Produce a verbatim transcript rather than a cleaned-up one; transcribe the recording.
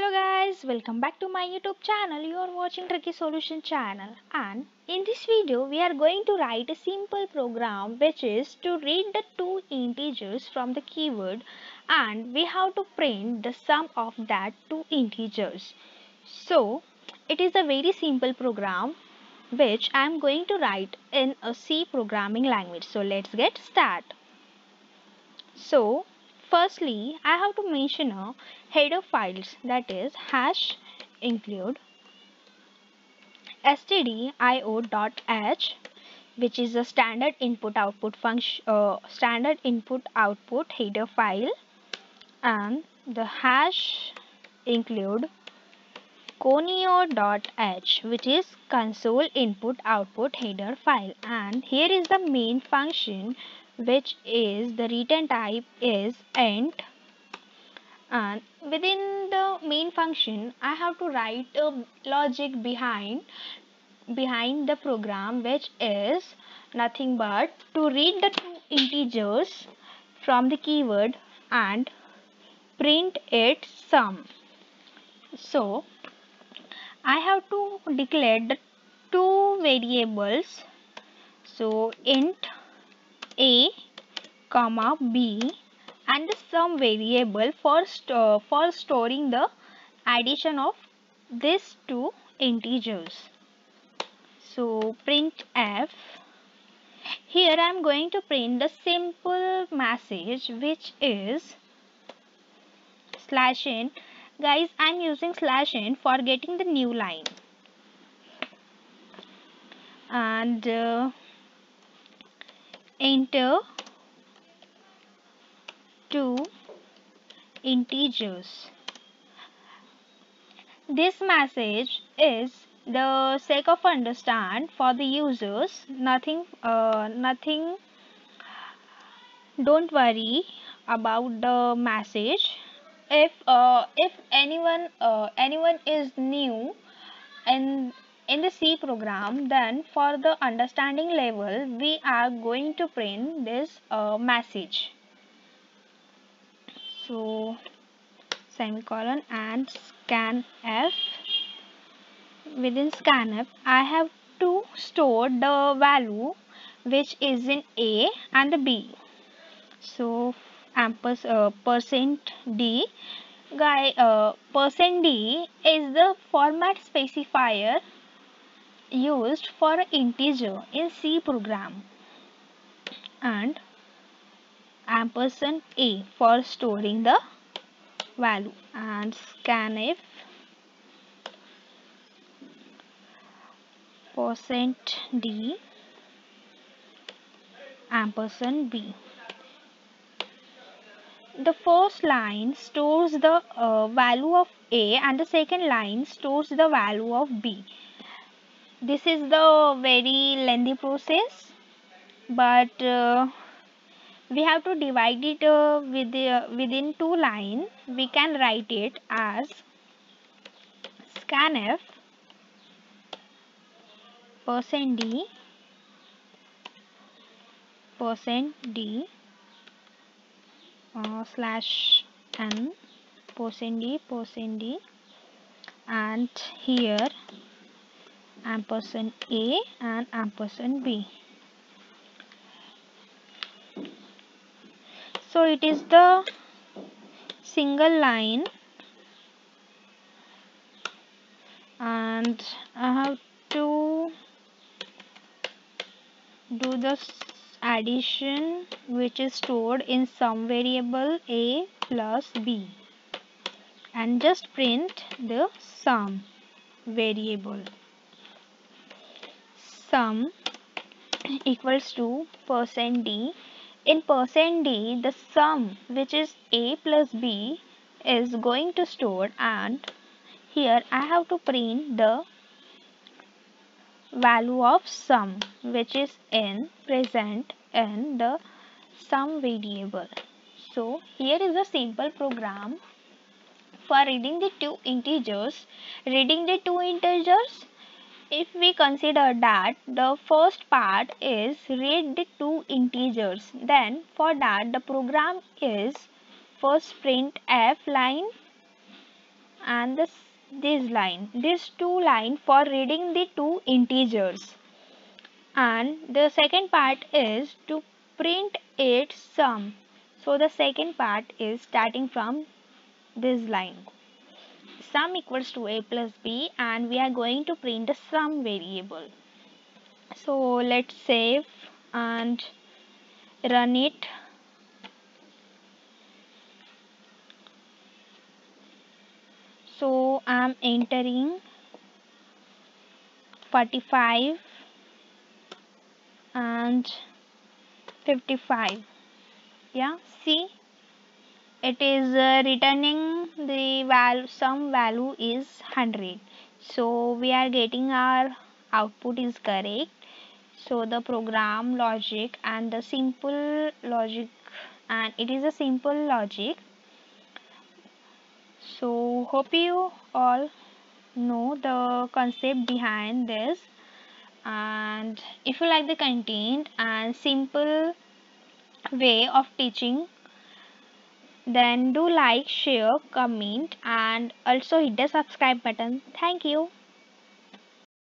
Hello guys, welcome back to my YouTube channel. You are watching Tricky Solution channel, and in this video we are going to write a simple program which is to read the two integers from the keyword, and we have to print the sum of that two integers. So it is a very simple program which I am going to write in a C programming language. So let's get started. So firstly, I have to mention a header files, that is hash include stdio.h, which is a standard input output function, uh, standard input output header file, and the hash include conio.h, which is console input output header file. And here is the main function, which is the return type is int, and within the main function I have to write a logic behind behind the program, which is nothing but to read the two integers from the keyword and print its sum. So I have to declare the two variables, so int a comma b, and the sum variable for st for storing the addition of these two integers. So printf, here I am going to print the simple message, which is slash n. Guys, I am using slash n for getting the new line, and uh, enter two integers. This message is the sake of understand for the users. Nothing, uh, nothing. Don't worry about the message. If uh, if anyone uh, anyone is new and in the C program, then for the understanding level we are going to print this uh, message. So semicolon and scanf. Within scanf I have to store the value which is in a and the b. So ampersand uh, percent d. Guy, uh, percent d is the format specifier used for integer in C program, and ampersand a for storing the value, and scanf percent d ampersand b. The first line stores the uh, value of a, and the second line stores the value of b. This is the very lengthy process, but uh, we have to divide it uh, with the, uh, within two lines. We can write it as scanf percent d percent d uh, slash n percent d percent d, and here ampersand a and ampersand b. So it is the single line, and I have to do the addition which is stored in sum variable a plus b, and just print the sum variable. Sum equals to percent d. In percent d the sum which is a plus b is going to store, and here I have to print the value of sum, which is n, present in the sum variable. So here is a simple program for reading the two integers reading the two integers if we consider that the first part is read the two integers, then for that the program is first print f line, and this this line, this two line for reading the two integers, and the second part is to print its sum. So the second part is starting from this line, sum equals to a plus b, and we are going to print the sum variable. So let's save and run it. So I am entering forty-five and fifty-five. Yeah, see, it is uh, returning the value, sum value is one hundred. So we are getting our output is correct. So the program logic and the simple logic, and it is a simple logic. So hope you all know the concept behind this, and if you like the content and simple way of teaching, then do like, share, comment, and also hit the subscribe button. Thank you.